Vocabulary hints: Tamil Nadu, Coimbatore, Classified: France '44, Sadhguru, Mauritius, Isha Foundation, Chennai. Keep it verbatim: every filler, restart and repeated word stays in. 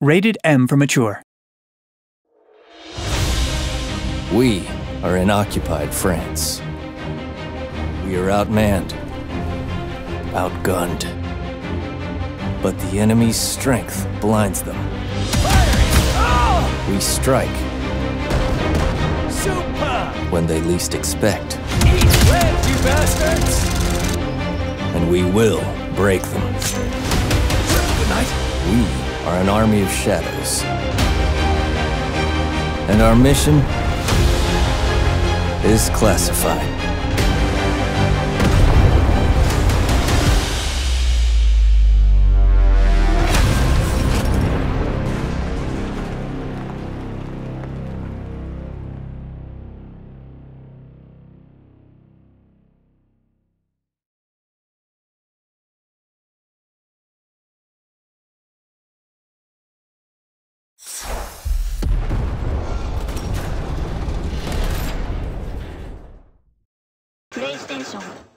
Rated M for Mature. We are in occupied France. We are outmanned, outgunned. But the enemy's strength blinds them. We strike when they least expect. Eat bread, you bastards! And we will break them. We are an army of shadows. And our mission is classified. PlayStation.